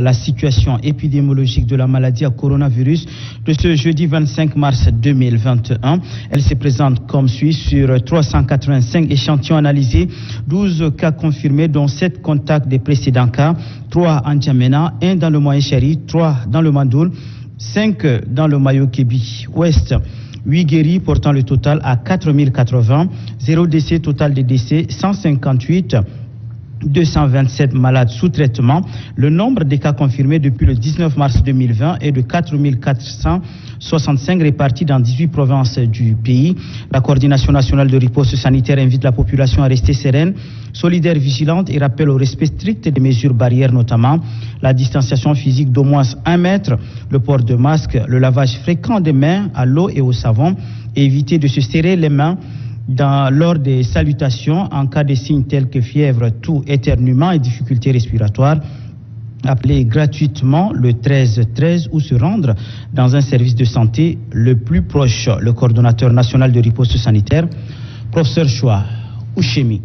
La situation épidémiologique de la maladie à coronavirus de ce jeudi 25 mars 2021. Elle se présente comme suit sur 385 échantillons analysés, 12 cas confirmés, dont 7 contacts des précédents cas, 3 en Djamena, 1 dans le Moyen-Chéri, 3 dans le Mandoul, 5 dans le Mayo-Kébi Ouest. 8 guéris, portant le total à 4080, 0 décès, total des décès 158. 227 malades sous traitement. Le nombre des cas confirmés depuis le 19 mars 2020 est de 4465 répartis dans 18 provinces du pays. La coordination nationale de riposte sanitaire invite la population à rester sereine, solidaire, vigilante et rappelle au respect strict des mesures barrières, notamment la distanciation physique d'au moins 1 mètre, le port de masque, le lavage fréquent des mains à l'eau et au savon, et éviter de se serrer les mains lors des salutations en cas de signes tels que fièvre, toux, éternuement et difficultés respiratoires. Appelez gratuitement le 1313 ou se rendre dans un service de santé le plus proche. Le coordonnateur national de riposte sanitaire, professeur Choix ou Chimique.